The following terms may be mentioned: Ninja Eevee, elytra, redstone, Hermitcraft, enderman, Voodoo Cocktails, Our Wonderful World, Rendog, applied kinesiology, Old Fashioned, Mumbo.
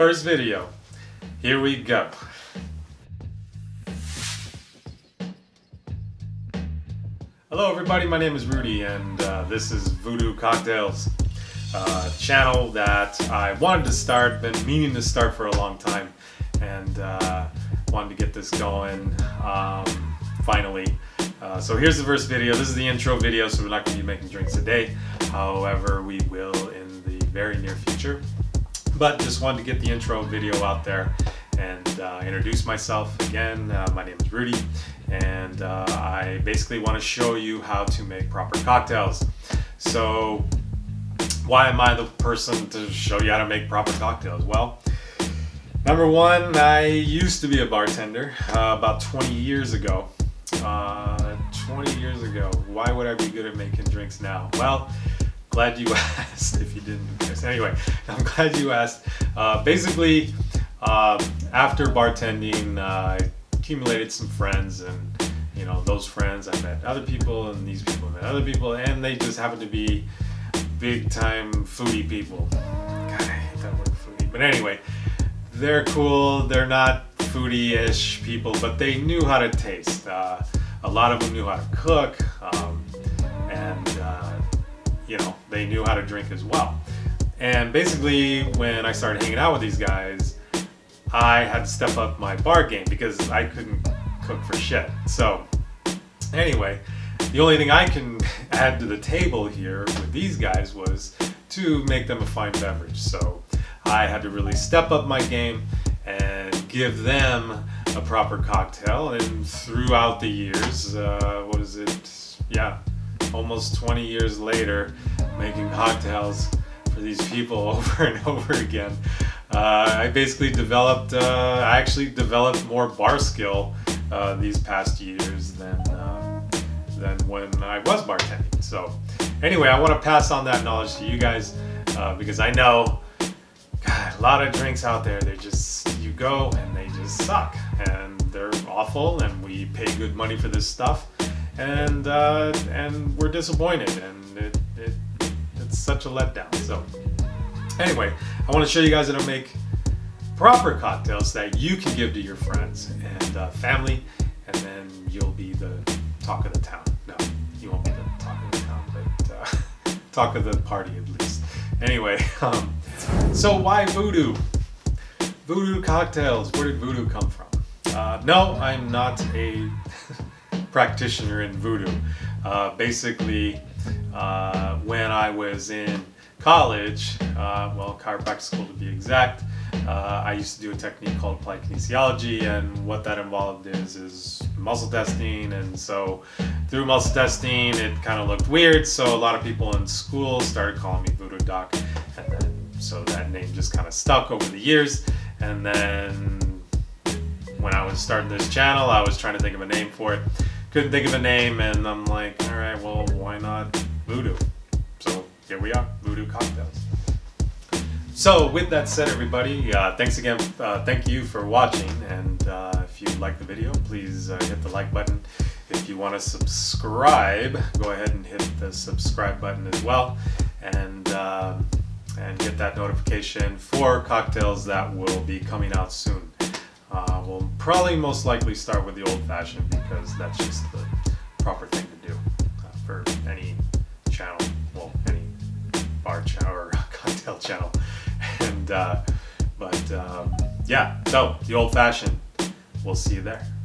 First video. Here we go. Hello everybody, my name is Rudy and this is Voodoo Cocktails, a channel that I wanted to start, been meaning to start for a long time, and wanted to get this going finally. So here's the first video. This is the intro video, so we're not going to be making drinks today. However, we will in the very near future. But just wanted to get the intro video out there and introduce myself again. My name is Rudy, and I basically want to show you how to make proper cocktails. So why am I the person to show you how to make proper cocktails? Well, number one, I used to be a bartender about 20 years ago. 20 years ago. Why would I be good at making drinks now? Well, glad you asked. If you didn't, anyway, I'm glad you asked. Basically, after bartending, I accumulated some friends, and you know, those friends, I met other people, and these people met other people, and they just happened to be big-time foodie people. God, I hate that word, foodie. But anyway, they're cool. They're not foodie-ish people, but they knew how to taste. A lot of them knew how to cook, you know, they knew how to drink as well. And basically, when I started hanging out with these guys, I had to step up my bar game because I couldn't cook for shit. So anyway, the only thing I can add to the table here with these guys was to make them a fine beverage. So I had to really step up my game and give them a proper cocktail. And throughout the years, what is it? Yeah. Almost 20 years later, making cocktails for these people over and over again. I basically developed, I actually developed more bar skill these past years than when I was bartending. So anyway, I want to pass on that knowledge to you guys because I know, God, a lot of drinks out there, they just, you go and they just suck and they're awful, and we pay good money for this stuff. And we're disappointed, and it's such a letdown. So anyway, I want to show you guys how to make proper cocktails that you can give to your friends and family, and then you'll be the talk of the town. No, you won't be the talk of the town, but talk of the party at least. Anyway, so why voodoo? Voodoo cocktails. Where did voodoo come from? No, I'm not a practitioner in voodoo. Basically, when I was in college, well, chiropractic school to be exact, I used to do a technique called applied kinesiology, and what that involved is muscle testing. And so through muscle testing, it kind of looked weird, so a lot of people in school started calling me Voodoo Doc, and then so that name just kind of stuck over the years. And then when I was starting this channel, I was trying to think of a name for it. Couldn't think of a name, and I'm like, all right, well, why not voodoo? So here we are, Voodoo Cocktails. So with that said, everybody, thanks again. Thank you for watching, and if you like the video, please hit the like button. If you want to subscribe, go ahead and hit the subscribe button as well, and hit that notification for cocktails that will be coming out soon. We'll probably most likely start with the Old Fashioned because that's just the proper thing to do for any channel, well, any bar channel or cocktail channel. And yeah, so the Old Fashioned, we'll see you there.